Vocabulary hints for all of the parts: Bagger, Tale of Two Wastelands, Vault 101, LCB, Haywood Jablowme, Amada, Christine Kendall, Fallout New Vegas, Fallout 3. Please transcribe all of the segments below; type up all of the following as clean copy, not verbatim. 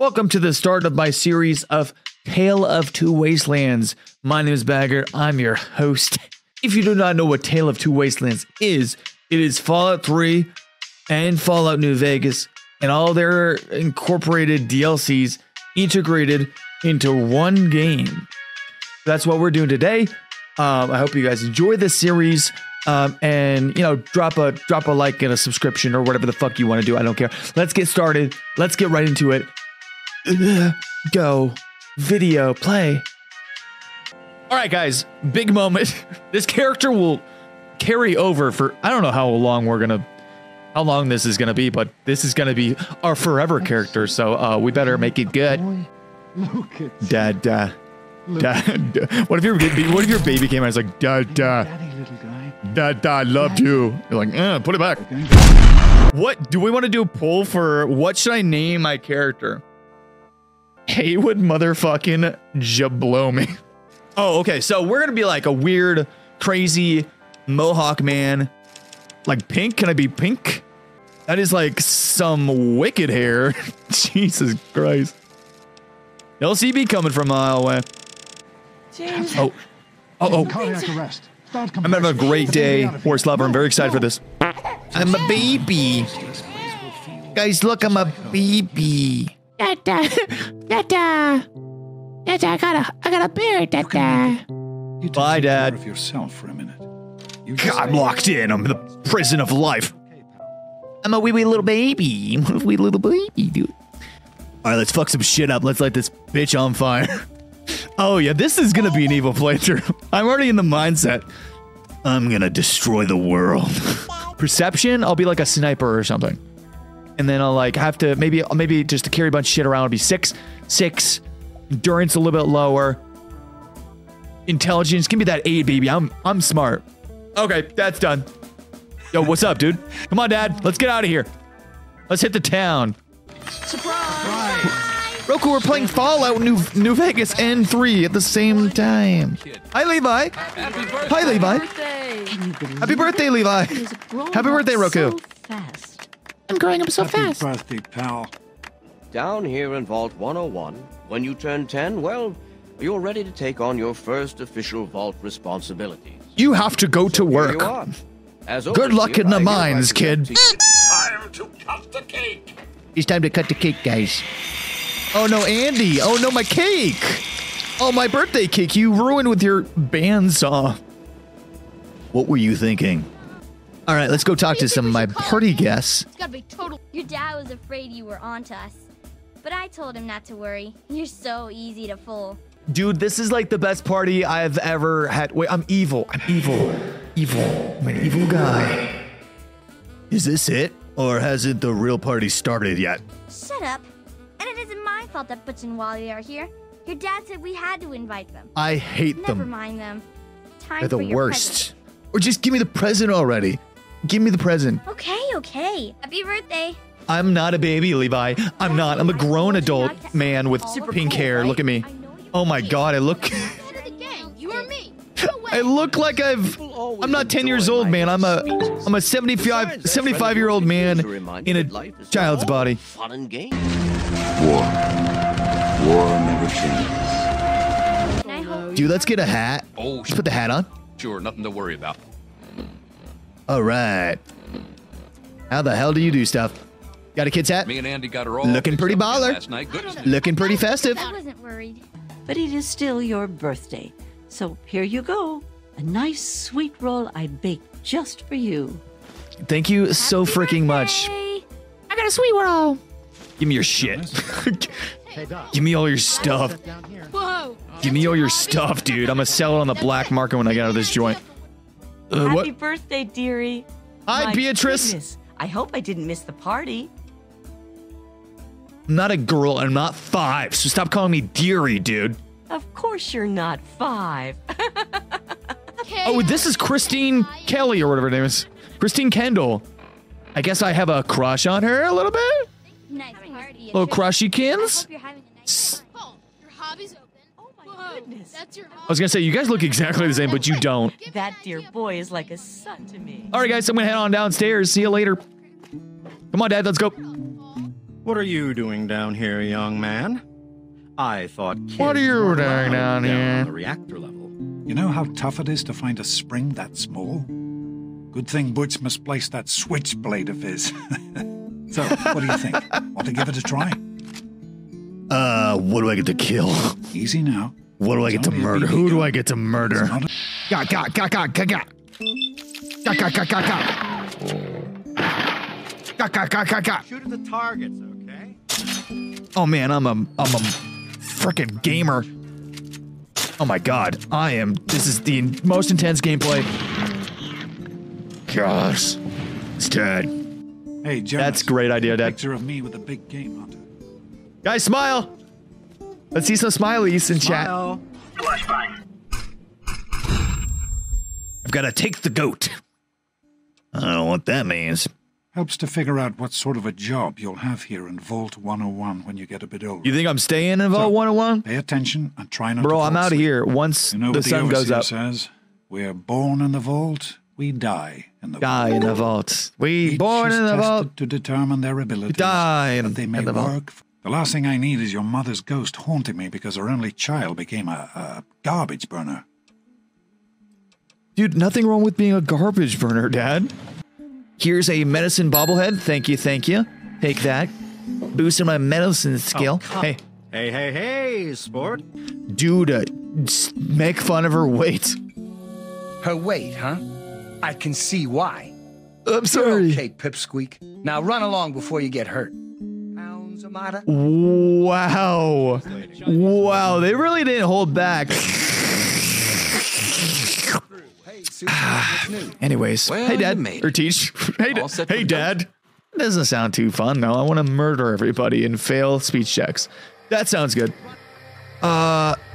Welcome to the start of my series of Tale of Two Wastelands. My name is Bagger, I'm your host. If you do not know what Tale of Two Wastelands is, it is Fallout 3 and Fallout New Vegas and all their incorporated DLCs integrated into one game. That's what we're doing today. I hope you guys enjoy this series. And you know, drop a like and a subscription or whatever the fuck you want to do. I don't care. Let's get started. Let's get right into it. Go video play. All right, guys, big moment. This character will carry over for, I don't know how long this is gonna be, but this is gonna be our forever character. So we better make it good. Dad. What if your baby came out and was like, Dad. Dad, loved you. You're like, put it back. What do we want to do? A poll for what should I name my character? Haywood motherfucking Jablowme. Oh, okay. So we're gonna be like a weird, crazy Mohawk man. Like pink? Can I be pink? That is like some wicked hair. Jesus Christ. LCB coming from a mile away. James. Oh. Cardiac arrest. I'm having a great day, horse lover. I'm very excited for this. I'm a baby. Guys, look, I'm a baby. Dada, I got a bear, Dada. Bye, Dad. God, I'm locked in. I'm in the prison of life. I'm a wee little baby. I'm a wee little baby, dude. All right, let's fuck some shit up. Let's light this bitch on fire. Oh yeah, this is gonna be an evil playthrough. I'm already in the mindset. I'm gonna destroy the world. Perception, I'll be like a sniper or something. And then I'll like have to, maybe just to carry a bunch of shit around, it'll be six. Endurance a little bit lower. Intelligence, give me that 8, baby, I'm smart. Okay, that's done. Yo, what's up, dude? Come on, Dad, let's get out of here. Let's hit the town. Surprise! Roku, we're playing Fallout New Vegas and 3 at the same time. Hi, Levi. Hi, Levi. Happy birthday, Levi. Happy birthday, Roku. I'm growing up so fast. Happy birthday, pal. Down here in Vault 101, when you turn 10, well, you're ready to take on your first official Vault responsibilities. You have to go to work. Good luck in the mines, kid. Time to cut the cake. It's time to cut the cake, guys. Oh no, Andy! Oh no, my cake! Oh, my birthday cake! You ruined with your bandsaw. What were you thinking? All right, let's go talk to some of my party guests. It's gotta be total. Your dad was afraid you were onto us, but I told him not to worry. You're so easy to fool. Dude, this is like the best party I've ever had. Wait, I'm evil. I'm evil. Evil. I'm an evil guy. Is this it, or hasn't the real party started yet? Shut up. And it isn't my fault that Butch and Wally are here. Your dad said we had to invite them. I hate them. Never mind them. They're the worst. Or just give me the present already. Give me the present. Okay. Happy birthday. I'm not a baby, Levi. I'm not. I'm a grown adult man with pink hair. Look at me. Oh my God, I look. I look like I'm not 10 years old, man. I'm a 75-year-old man in a child's body. Fun and game. War never changes. Dude, let's get a hat. Just put the hat on. Sure, nothing to worry about. All right. How the hell do you do stuff? Got a kid's hat? Me and Andy got her all. Looking pretty baller. Looking pretty festive. I wasn't worried. But it is still your birthday. So here you go. A nice sweet roll I baked just for you. Thank you so freaking much. I got a sweet roll. Give me your shit. Give me all your stuff. Give me all your stuff, dude. I'm gonna sell it on the black market when I get out of this joint. Happy birthday, dearie. Hi, my Beatrice. Goodness. I hope I didn't miss the party. I'm not a girl. I'm not 5, so stop calling me dearie, dude. Of course you're not 5. Oh, this is Christine Kelly or whatever her name is. Christine Kendall. I guess I have a crush on her a little bit. Nice party. Little crushykins. Your hobby's open. Oh my goodness. That's your hobby. I was gonna say you guys look exactly the same, but you don't. That dear boy is like a son to me. All right, guys, I'm gonna head on downstairs. See you later. Come on, Dad, let's go. What are you doing down here, young man? I thought kids what are you were doing down here? On the reactor level. You know how tough it is to find a spring that small? Good thing Butch misplaced that switchblade of his. So, what do you think? Want to give it a try? What do I get to kill? Easy now. What do I get to murder? Who do I get to murder? Shoot at the targets, okay? Oh man, I'm a frickin' gamer. Oh my god, I am. This is the most intense gameplay. Gosh, it's dead. Hey, Jonas, that's a great idea, Dad. Picture of me with a big game hunter. Guys, smile. Let's see some smileys in chat. I've got to take the goat. I don't know what that means. Helps to figure out what sort of a job you'll have here in Vault 101 when you get a bit older. You think I'm staying in Vault 101? Pay attention and try not to fall asleep. Bro, I'm out of here once the sun goes up. Says, we're born in the vault, we die in the vault. Die in the vault. We born in the vault to determine their abilities. Die in the vault. The last thing I need is your mother's ghost haunting me because her only child became a garbage burner. Dude, nothing wrong with being a garbage burner, Dad. Here's a medicine bobblehead. Thank you, thank you. Take that. Boosting my medicine skill. Oh, hey. Hey, hey, hey, sport. Dude, make fun of her weight. Her weight, huh? I can see why. I'm sorry. You're okay, Pipsqueak. Now run along before you get hurt. Pounds, Amada. Wow. Wow, they really didn't hold back. Anyways, well, hey Dad, or teach, hey Dad, it doesn't sound too fun though. I want to murder everybody and fail speech checks. That sounds good.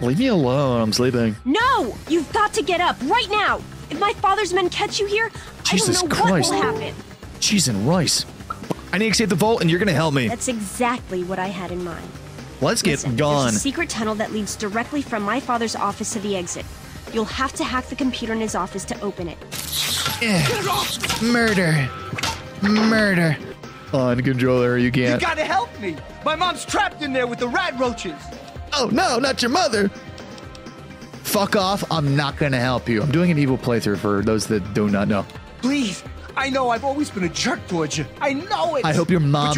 Leave me alone, I'm sleeping. No, you've got to get up right now. If my father's men catch you here, Jesus I don't know Christ. What will happen. Cheese and rice. I need to escape the vault and you're going to help me. That's exactly what I had in mind. Let's get gone. There's a secret tunnel that leads directly from my father's office to the exit. You'll have to hack the computer in his office to open it. Murder. Murder. On controller, you can't. You gotta help me. My mom's trapped in there with the rat roaches. Oh, no, not your mother. Fuck off. I'm not gonna help you. I'm doing an evil playthrough for those that do not know. Please. I know I've always been a jerk towards you. I know it. I hope your mom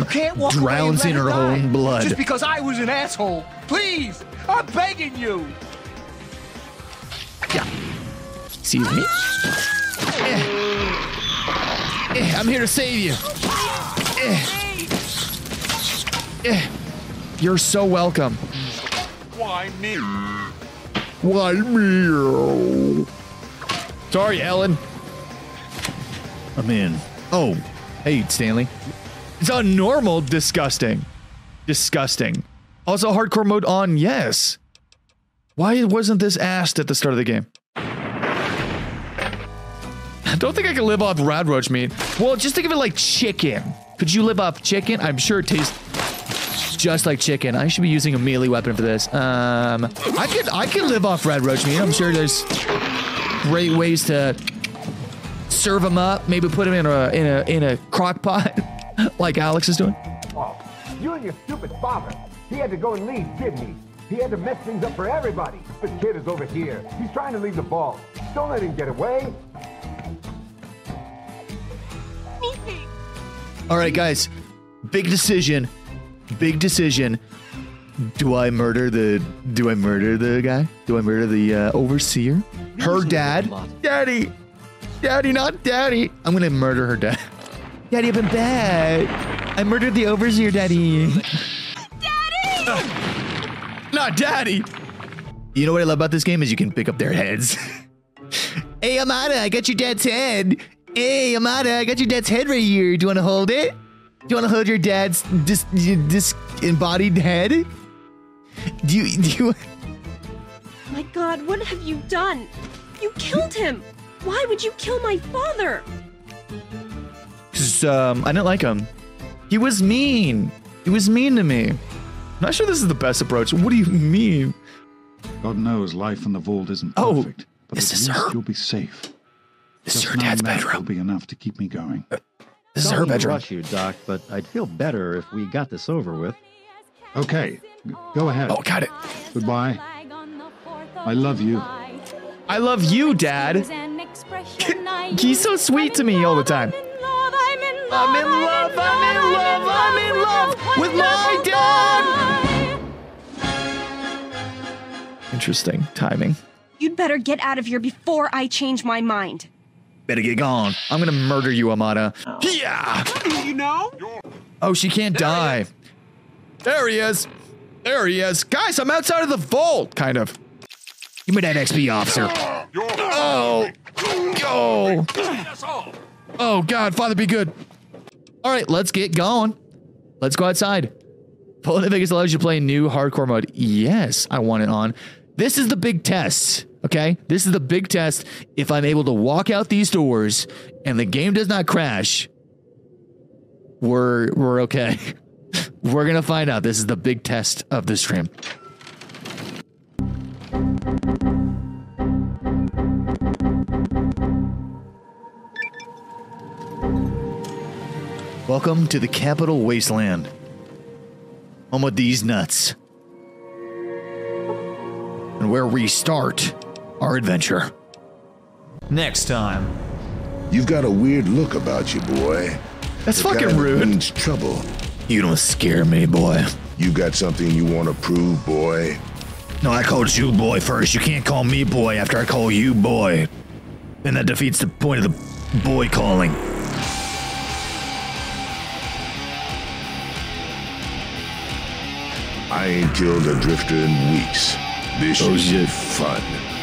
drowns in her own blood. Just because I was an asshole. Please. I'm begging you. Yeah. Excuse me. I'm here to save you. You're so welcome. Why me? Why me? Sorry, Ellen. I'm in. Oh, hey, Stanley. It's on normal. Disgusting. Disgusting. Also, hardcore mode on. Yes. Why wasn't this asked at the start of the game? I don't think I can live off rat roach meat. Well, just think of it like chicken. Could you live off chicken? I'm sure it tastes just like chicken. I should be using a melee weapon for this. I could live off rat roach meat. I'm sure there's great ways to serve them up. Maybe put them in a crock pot, like Alex is doing. Oh, you and your stupid father. He had to go and leave, didn't he? He had to mess things up for everybody. This kid is over here. He's trying to leave the ball. Don't let him get away. All right, guys. Big decision. Big decision. Do I murder the guy? Do I murder the overseer? Her dad? Daddy. Daddy, not daddy. I'm going to murder her dad. Daddy, I've been bad. I murdered the overseer, Daddy. Daddy! Not daddy. You know what I love about this game is you can pick up their heads. Hey, Amada, I got your dad's head. Hey, Amada, I got your dad's head right here. Do you want to hold it? Do you want to hold your dad's disembodied head? Do you? My God, what have you done? You killed him. Why would you kill my father? Cause I didn't like him. He was mean. He was mean to me. I'm not sure this is the best approach. What do you mean? God knows life in the vault isn't perfect. Oh, but this is her. You'll be safe. This is her dad's bedroom. Will be enough to keep me going. This is her bedroom. Rush you, Doc, but I'd feel better if we got this over with. Okay, go ahead. Oh, got it. Goodbye. I love you. I love you, Dad. He's so sweet to me all the time. I'm in love, I'm in love, I'm in love with my dad! Interesting timing. You'd better get out of here before I change my mind. Better get gone. I'm gonna murder you, Amada. Oh. Yeah! You know? Oh, she can't die. There he is. There he is. Guys, I'm outside of the vault, kind of. Give me that XP, officer. Oh! Oh! Oh, God, Father, be good. All right, let's get going. Let's go outside. Fallout New Vegas allows you to play new hardcore mode. Yes, I want it on. This is the big test, okay? This is the big test. If I'm able to walk out these doors and the game does not crash, we're okay. We're going to find out. This is the big test of the stream. Welcome to the Capital Wasteland. Home of these nuts. And where we start our adventure. Next time. You've got a weird look about you, boy. That's fucking rude. It means trouble. You don't scare me, boy. You got something you want to prove, boy? No, I called you boy first. You can't call me boy after I call you boy. And that defeats the point of the boy calling. I ain't killed a drifter in weeks. This is fun.